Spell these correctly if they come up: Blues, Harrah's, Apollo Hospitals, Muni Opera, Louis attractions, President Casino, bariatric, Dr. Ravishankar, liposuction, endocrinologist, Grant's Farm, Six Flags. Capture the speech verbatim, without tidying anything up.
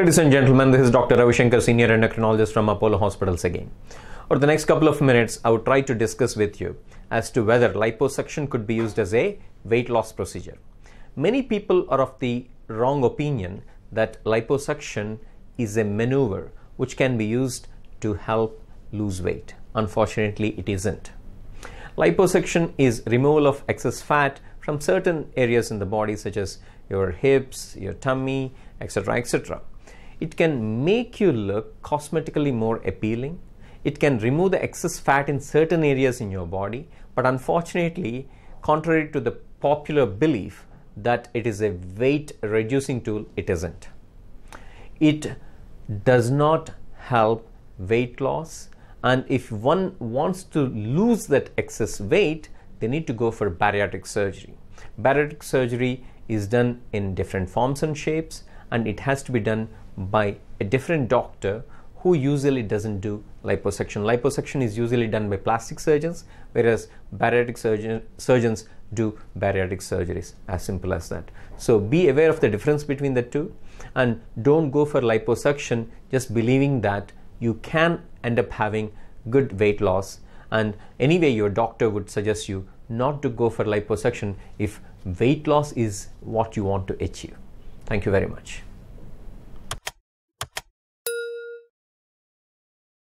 Ladies and gentlemen, this is Doctor Ravishankar, Senior Endocrinologist from Apollo Hospitals again. For the next couple of minutes, I would try to discuss with you as to whether liposuction could be used as a weight loss procedure. Many people are of the wrong opinion that liposuction is a maneuver which can be used to help lose weight. Unfortunately, it isn't. Liposuction is removal of excess fat from certain areas in the body, such as your hips, your tummy, et cetera, et cetera. It can make you look cosmetically more appealing. It can remove the excess fat in certain areas in your body, but unfortunately, contrary to the popular belief that it is a weight reducing tool, it isn't. It does not help weight loss, and if one wants to lose that excess weight, they need to go for bariatric surgery. Bariatric surgery is done in different forms and shapes, and it has to be done by a different doctor who usually doesn't do liposuction. Liposuction is usually done by plastic surgeons, whereas bariatric surgeon, surgeons do bariatric surgeries, as simple as that. So be aware of the difference between the two, and don't go for liposuction just believing that you can end up having good weight loss. And anyway, your doctor would suggest you not to go for liposuction if weight loss is what you want to achieve. Thank you very much.